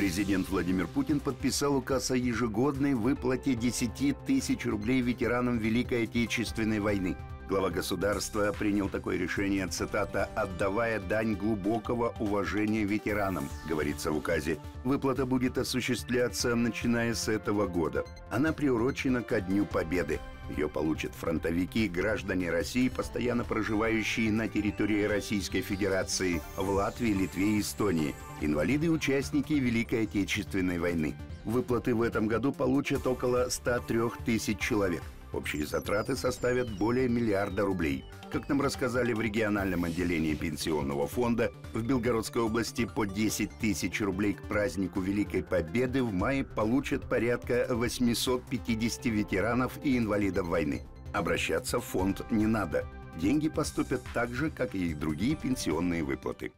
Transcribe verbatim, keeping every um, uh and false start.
Президент Владимир Путин подписал указ о ежегодной выплате десяти тысяч рублей ветеранам Великой Отечественной войны. Глава государства принял такое решение, цитата, «отдавая дань глубокого уважения ветеранам», говорится в указе. Выплата будет осуществляться, начиная с этого года. Она приурочена ко Дню Победы. Ее получат фронтовики, граждане России, постоянно проживающие на территории Российской Федерации, в Латвии, Литве и Эстонии, инвалиды и участники Великой Отечественной войны. Выплаты в этом году получат около ста трёх тысяч человек. Общие затраты составят более миллиарда рублей. Как нам рассказали в региональном отделении Пенсионного фонда, в Белгородской области по десять тысяч рублей к празднику Великой Победы в мае получат порядка восьмисот пятидесяти ветеранов и инвалидов войны. Обращаться в фонд не надо. Деньги поступят так же, как и другие пенсионные выплаты.